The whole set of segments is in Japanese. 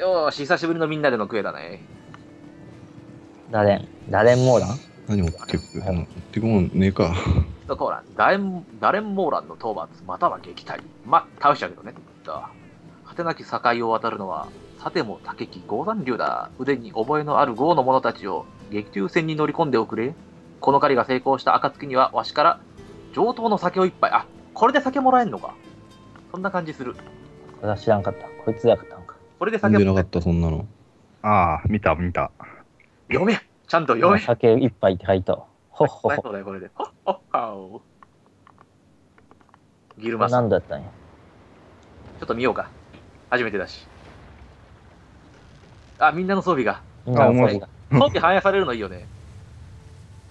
よし、久しぶりのみんなでのクエだね。誰んモーラン何持ってくる、持ってくもんねえか。一コーラン、誰んモーランの討伐、または撃退。ま、倒しちゃうけどね。果てなき境を渡るのは、さても竹木豪山流だ。腕に覚えのある豪の者たちを撃中戦に乗り込んでおくれ。この狩りが成功した暁には、わしから上等の酒を一杯。あ、これで酒もらえんのか。そんな感じする。これは知らんかった。こいつやかったのか。これで酒もらえんのか。飲んでなかった、そんなの。ああ、見た。読め、ちゃんと読め。酒一杯って書いた。ほっほっほ。そうだよ、これで。ほっほっほ。ギルマス。何だったんや。ちょっと見ようか。初めてだし。あ、みんなの装備が。装備反映されるのいいよね。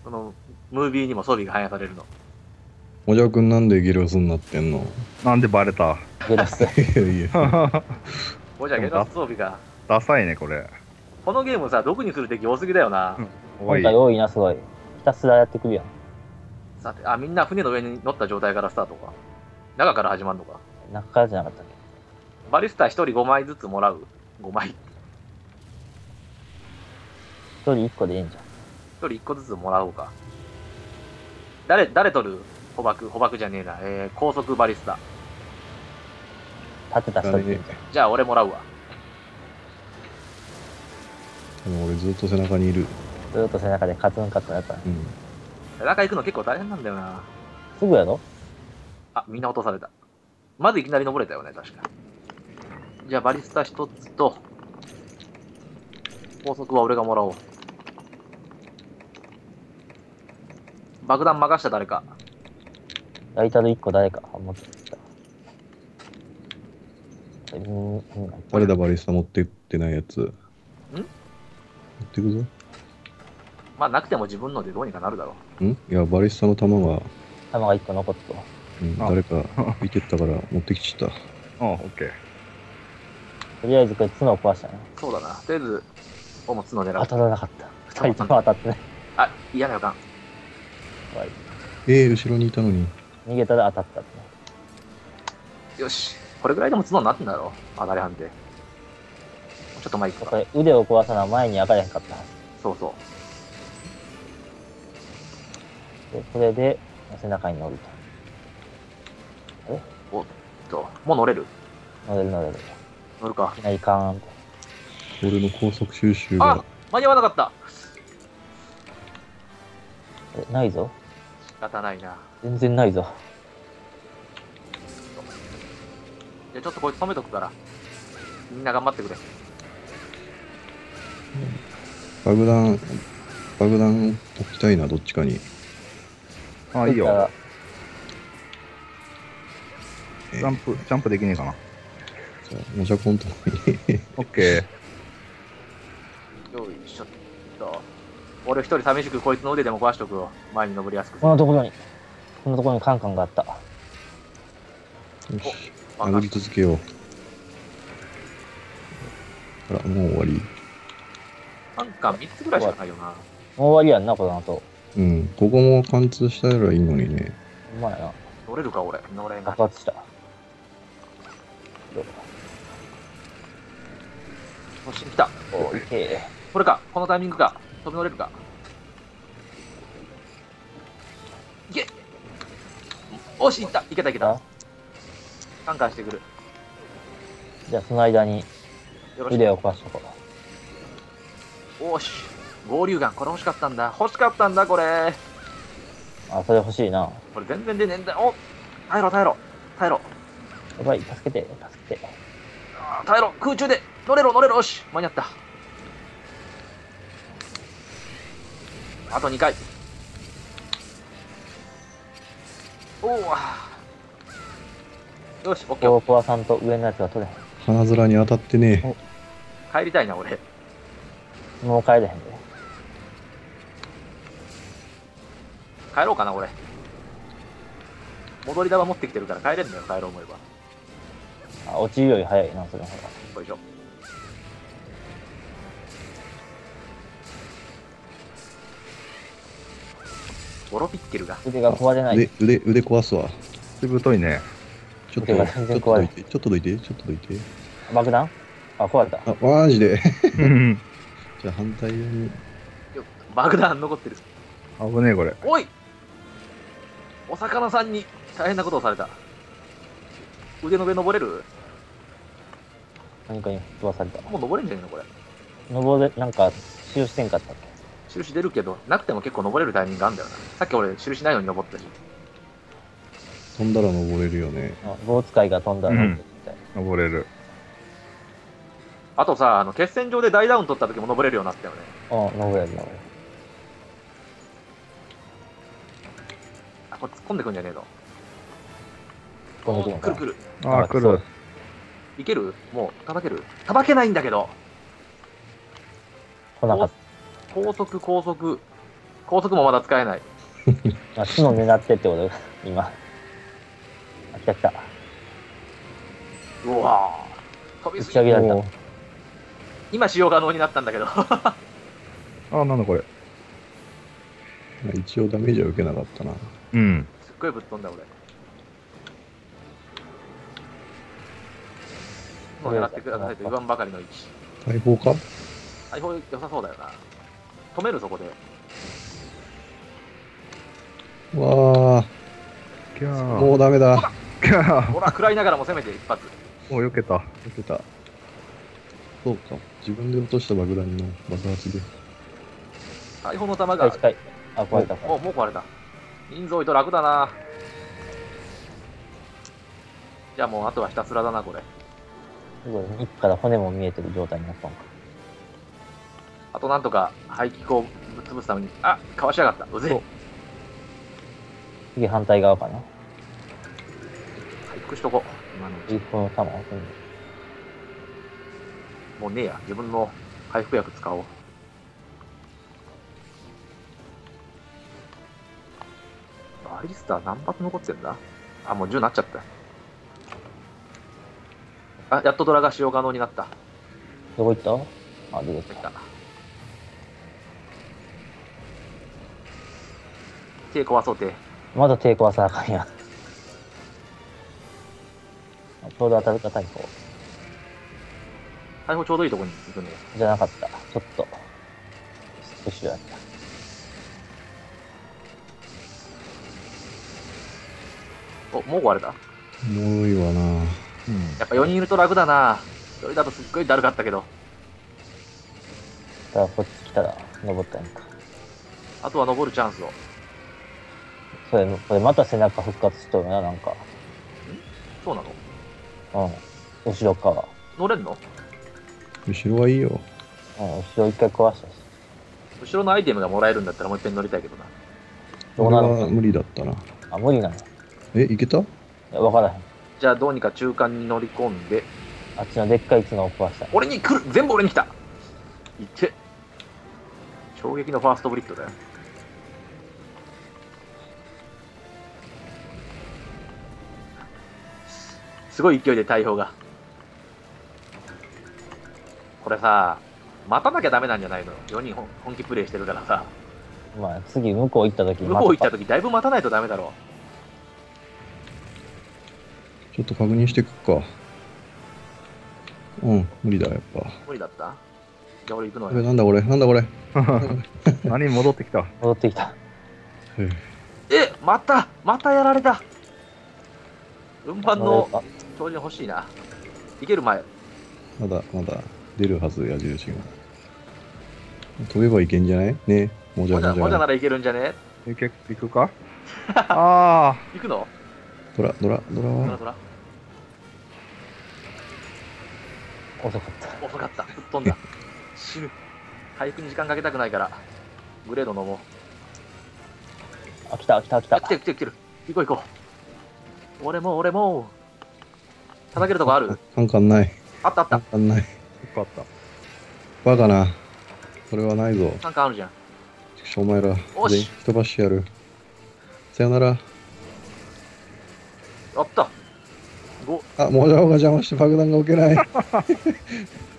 その、ムービーにも装備が反映されるの。おじゃくんなんでゲロスになってんの？なんでバレた？ゲロス。おじゃゲロス装備が。ダサいねこれ。このゲームさ、毒にする敵多すぎだよな。今回多いなすごい。ひたすらやってくるやん。さて、あ、みんな船の上に乗った状態からスタートか。中から始まるのか。中からじゃなかったっけ？バリスタ1人5枚ずつもらう。5枚。1人1個でいいんじゃん。1人1個ずつもらおうか。誰取る？捕獲じゃねえな。高速バリスタ。立てた人でいいんじゃん。じゃあ俺もらうわ。でも俺ずっと背中にいる。ずっと背中でカツンやった。うん。背中行くの結構大変なんだよな。すぐやろ？あ、みんな落とされた。まずいきなり登れたよね、確か。じゃあバリスタ1つと、高速は俺がもらおう。爆弾任した誰か。ライタル1個誰か持ってきた。誰だバリスタ持ってってないやつ。ん？持ってくぞ。まあなくても自分のでどうにかなるだろう。ん？いやバリスタの弾が。弾が1個残った。うん、誰か浮いてったから持ってきちゃった。ああ、オッケー。とりあえずこれ角を壊したね。そうだな。とりあえず、ここも角を狙う。当たらなかった。2人とも当たってね。あ、嫌な予感。怖い。後ろにいたのに。逃げたら当たったって。よし、これぐらいでも角になってんだろう。当たり判定。ちょっと前行くか。これ腕を壊さな前に上がれへんかった。そうそう。でこれで背中に乗ると。え、おっと、もう乗れる乗るか。いきなりカーン。俺の高速収集があ間に合わなかった。え、ないぞ。仕方ないな。全然ないぞ。じゃあちょっとこいつ止めとくから、みんな頑張ってくれ。爆弾置きたいな、どっちかに。ああ、いいよ。ジャンプできねえかな。おじゃこんとこに。オッケー。よいしょっと。俺一人寂しくこいつの腕でも壊しとくよ。前に登りやすく。こんなところにカンカンがあった。よし、殴り続けよう。あら、もう終わり。カンカン3つぐらいしかないよな。もう終わりやんな、この後。うん、ここも貫通したらいいのにね。うまいな。乗れるか、俺。乗れんか。爆発した。どうだ。こっちに来た。おい、これか、このタイミングか。飛び乗れるか。いけ。おし、いけた。カンカンしてくる。じゃあその間に腕を壊しとこう。おし、合流眼、これ欲しかったんだこれ。あ、それ欲しいな。これ全然出ねえんだ。お、耐えろ。やばい、助けて。あ、耐えろ、空中で乗れろ。よし、間に合った。あと2回。おお。よし、オッケー。大コアさんと上のやつが取れへん。鼻面に当たってねえ。帰りたいな、俺。もう帰れへんで。帰ろうかな、俺。戻り玉持ってきてるから帰れんだよ、帰ろう思えば。あ、落ちるより早いな、それの方が。よいしょ。ボロピッケルが腕が壊れない。腕壊すわ。ぶといね。ちょっとどいて。爆弾あ、壊れた。あ、マジで。じゃあ反対に。爆弾残ってる。危ねえ、これ。おい。お魚さんに大変なことをされた。腕の上登れる？何かに飛ばされた。もう登れんじゃねえのこれ。登れ、なんか印せんかったっけ？印出るけど、なくても結構登れるタイミングあるんだよな。さっき俺印ないのに登ったし。飛んだら登れるよね。あ、棒使いが飛んだら登れるみたいな。登れる。あとさ、決戦場で大ダウン取った時も登れるようになったよね。あ、登れる登れる。あ、これ突っ込んでくんじゃねえぞ。来る来る。あ、来る。いける？もう、叩ける？叩けないんだけど。来なかった。高速もまだ使えない。あ、角狙ってってこと今。あ、来た来た。うわぁ。飛びすぎた。今使用可能になったんだけど。あ、なんだこれ。一応ダメージは受けなかったな。うん。すっごいぶっ飛んだ俺。狙ってくださいと言わんばかりの位置。大砲か？大砲良さそうだよな。止めるそこで。わあ。もうダメだ。ほら食らいながらも攻めて一発。もう避けた。避けた。そうか。自分で落とした爆弾の爆発で。大砲の弾が。あ、壊れた。もう壊れた。人数多いと楽だな。じゃあもうあとはひたすらだなこれ。すごい、一から骨も見えてる状態になったのか。あとなんとか排気口をぶっ潰すために、あ、かわしやがった。うぜえ。次反対側かな。回復しとこう。今のうち。1分3分。もうねえや。自分の回復薬使おう。バリスタ何発残ってんだ？あ、もう10なっちゃった。あ、やっとドラが使用可能になった。どこ行った？あ、出てきた。手壊そう手。まだ手壊さなあかんや。ちょうど当たるか、大砲。大砲ちょうどいいとこに行くね。じゃなかった。ちょっと。後ろやった。お、もう壊れた？もういいわな。やっぱ4人いると楽だな。1人だとすっごいだるかったけど。さあ、こっち来たら登ったんか。あとは登るチャンスを。それ、これまた背中復活しとるな、なんか。ん？そうなの？うん。後ろから。乗れんの？後ろはいいよ。うん、後ろ一回壊したし。後ろのアイテムがもらえるんだったらもう一回乗りたいけどな。どうなの？無理だったな。あ、無理なの？え、いけた？いや、わからへん。じゃあどうにか中間に乗り込んで、あっちのでっかい角を壊した。俺に来る。全部俺に来た。いって衝撃のファーストブリッドだよ。すごい勢いで大砲が。これさ、待たなきゃダメなんじゃないの？4人本気プレイしてるからさ。まあ次向こう行った時、だいぶ待たないとダメだろう。ちょっと確認していくか。うん、無理だ、やっぱ。無理だった？じゃあ俺行くのよ。なんだこれ、なんだこれ。何戻ってきた。戻ってきた。え、またやられた。運搬の超人欲しいな。行ける前。まだ出るはず、矢印が。飛べばいけんじゃない？ね、もじゃならいけるんじゃね？行くか？ああ。行くの？ドラ。遅かった。吹っ飛んだ。死ぬ。回復に時間かけたくないからグレード飲もう。あ、来た。来てる。行こう。俺も叩けるとこある？カンない。あった。カンない。よかった。バカな。これはないぞ。カンあるじゃん。お前ら全員吹き飛ばしてやる。さよなら。あった。あ、もじゃおが邪魔して爆弾が置けない。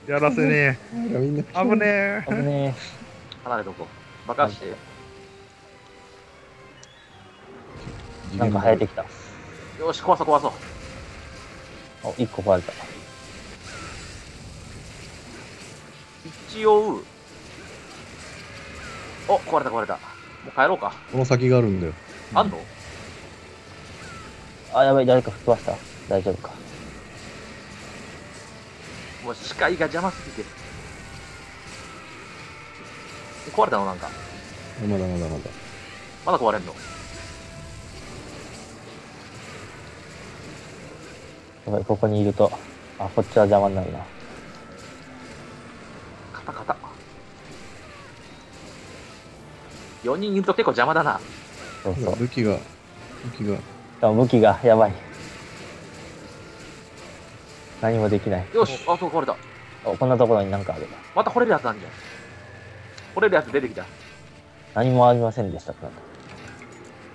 やらせねえ。みんな危ねえ。離れとこう。任して。なんか生えてきた。よし、壊そう。あ、1個壊れた。一応、お、壊れた壊れた。もう帰ろうか。この先があるんだよ。あんの？あ、やばい、誰か吹きました。大丈夫か。もう視界が邪魔すぎて。壊れたのなんか。まだまだまだ。まだ壊れんの？やばい、ここにいると。あ、こっちは邪魔になるな。カタカタ。4人いると結構邪魔だな。そうそう。武器がやばい。何もできない。よし、あ、そう壊れた。あ、こんなところになんかある。また掘れるやつあるじゃん。掘れるやつ出てきた。何もありませんでした。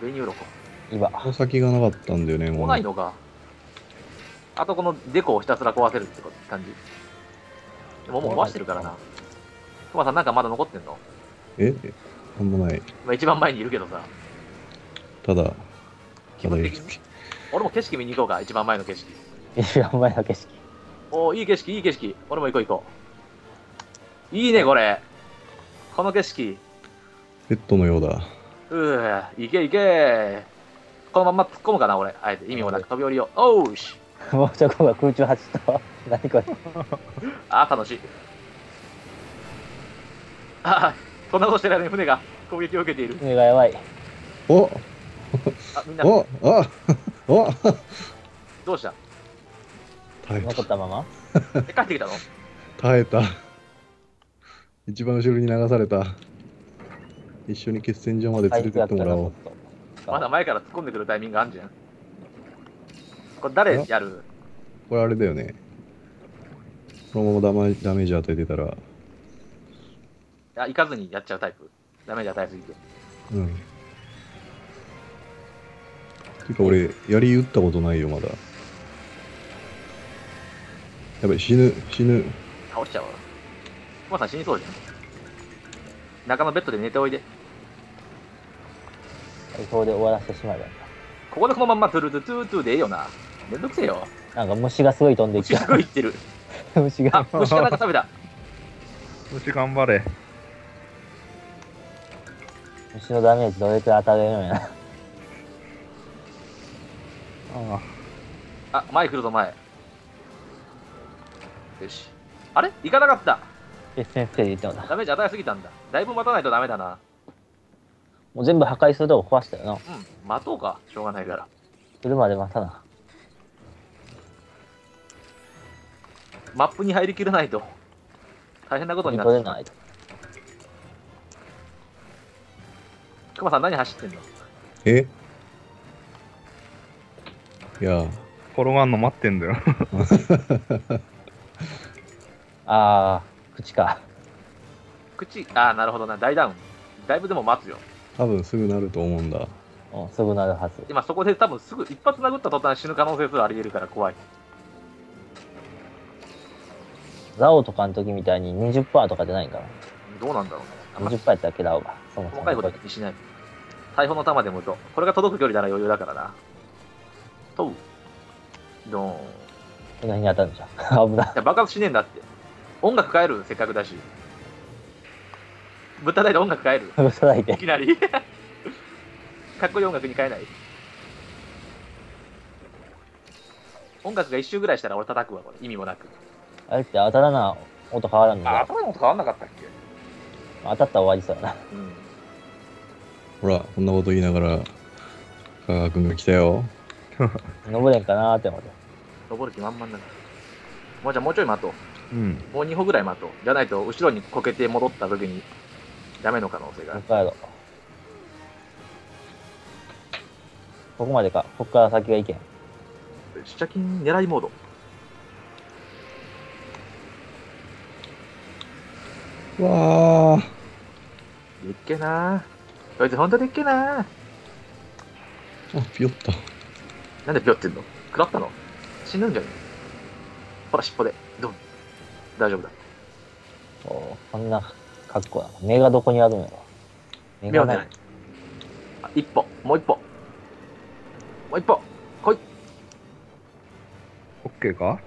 ベニウロコ。今。この先がなかったんだよね。もう。来ないのか。あとこのデコをひたすら壊せるって感じ。でももう壊してるからな。クマさんなんかまだ残ってんの？なんもない。まあ一番前にいるけどさ。ただいい。俺も景色見に行こうか、一番前の景色。一番前の景色。おー、いい景色。俺も行こう。いいね、これ。この景色。ペットのようだ。行け。このまんま突っ込むかな、俺。あえて意味もなく飛び降りよう。おうし。もうちょこが空中走ったわ。何これ。あ、楽しい。あ、こんなことしてる間に船が攻撃を受けている。船がやばい。おあ、みんな。おどうした？耐えた。残ったまま？帰ってきたの？耐えた。一番後ろに流された。一緒に決戦場まで連れてってもらおう。まだ前から突っ込んでくるタイミングあんじゃん。これ誰やる？これあれだよね。このままダメージ与えてたら。行かずにやっちゃうタイプ。ダメージ与えすぎて。うん。てか俺、槍撃ったことないよ、まだ。やべ、死ぬ。倒しちゃうわ。クマさん死にそうじゃん。中のベッドで寝ておいで。ここで終わらせてしまえば。ここでこのまんまトゥルトゥトゥトゥでええよな。めんどくせえよ。なんか虫がすごい飛んでいってる。虫が。あ、虫がなんか食べた。虫頑張れ。虫のダメージどれくらい当たれるのやな。あ、前来るぞ、前。よし。あれ行かなかった。先生言ってもだ。ダメージ与えすぎたんだ。だいぶ待たないとダメだな。もう全部破壊するとこ壊したよな。うん、待とうか。しょうがないから。来るまで待たな。マップに入りきらないと。大変なことになってる。クマさん何走ってんの？いや転がんの待ってんだよ。ああ、口か。口、ああ、なるほどな。大ダウン。だいぶでも待つよ。多分すぐなると思うんだ。うん、すぐなるはず。今そこで多分すぐ一発殴った途端死ぬ可能性すらありえるから怖い。ラオとかの時みたいに 20% とかじゃないから。どうなんだろうね。20% やったっけ、ラオが。細かいことは気にしない。大砲の弾でも撃とう。これが届く距離なら余裕だからな。とう。どん。何に当たるんじゃん。危ない。爆発しねえんだって。音楽変える、せっかくだし。ぶったたいて音楽変える。ぶったたいて。いきなり。かっこいい音楽に変えない。音楽が一周ぐらいしたら俺叩くわ、これ。意味もなく。あれって当たらな音変わらんのか。当たらな音変わらなかったっけ。当たったら終わりそうだな。うん、ほら、こんなこと言いながら、加賀君が来たよ。登れんかなーって思って。登る気満々だから。もうじゃあもうちょい待とう。うん。もう2歩ぐらい待とう。じゃないと、後ろにこけて戻った時に、ダメの可能性がある。ここまでか。ここから先がいけん。シャキン狙いモード。わあ、でっけなー。こいつほんとでっけなー。あ、ぴよった。なんでぴよってんの。食らったの。死ぬんじゃねえ。ほら尻尾でドン。大丈夫だ。お、こんなかっこだ。目がどこにあるんやろ。目がない。あ、一歩。もう一歩来い。オッケーか。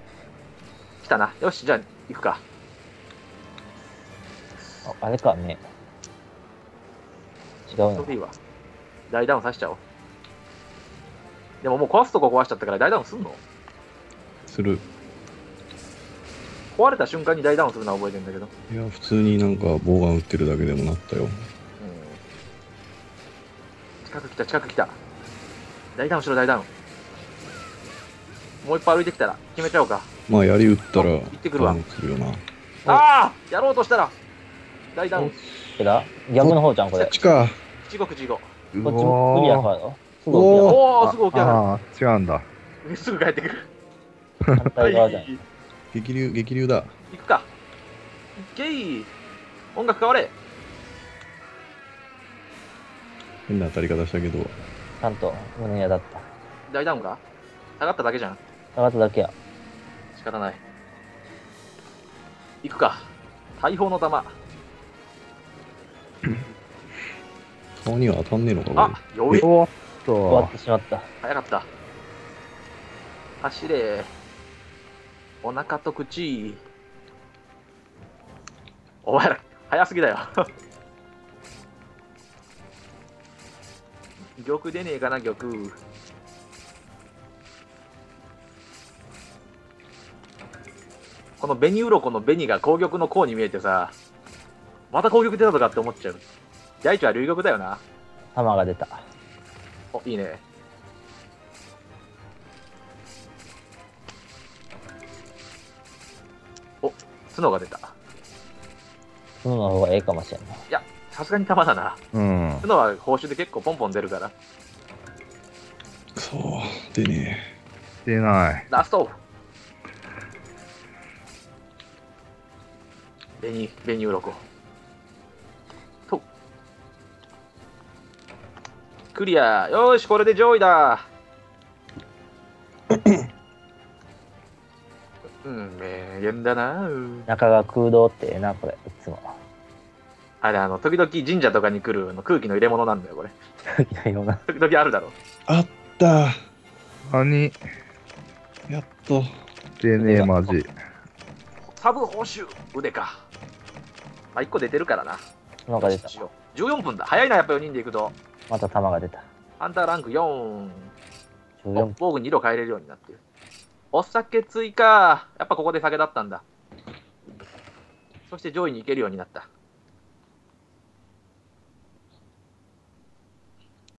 来たな。よし、じゃあ行くか。あれかね。違うな。大ダウンさせちゃおう。でももう壊すとこ壊しちゃったから大ダウンすんの？する。壊れた瞬間に大ダウンするのは覚えてんだけど。いや、普通になんか棒が打ってるだけでもなったよ。近く来た、近く来た。大ダウンしろ、大ダウン。もう一歩歩いてきたら決めちゃおうか。まあ槍打ったら行ってくるわ。ああ、やろうとしたら大ダウン。逆の方じゃんこれ。こっちか。地獄地獄。こっちもクリアかよ。おお、すぐ起き上がる。違うんだ。すぐ帰ってくる。反対側じゃん。激流、激流だ。行くか。いけい。音楽変われ。変な当たり方したけど。ちゃんと胸やだった。大ダウンか？下がっただけじゃん。下がっただけや。仕方ない。行くか。大砲の弾。顔には当たんねえのか。あ、よい。終わってしまった。早かった。走れ。お腹と口。お前ら、早すぎだよ。玉出ねえかな、玉。この紅鱗の紅が紅玉の紅に見えてさ、また紅玉出たとかって思っちゃう。大地は龍玉だよな。玉が出た。お、いいね。お、角が出た。角の方がええかもしれない。いや、さすがに玉だな。うん。角は報酬で結構ポンポン出るから。そう、出ねえ。出ない。ラスト。紅鱗とクリア。よーし、これで上位だ。うん、名言だな。中が空洞ってええな、これ。いつもあれ、時々神社とかに来る空気の入れ物なんだよ、これ。時々あるだろう。あった何。やっと出ねえ、マジ。サブ報酬腕か。まあ、1個出てるからな。なんか出た。14分だ。早いな、やっぱ4人で行くと。また弾が出た。ハンターランク4。防具に色変えれるようになってる。お酒追加。やっぱここで酒だったんだ。そして上位に行けるようになった。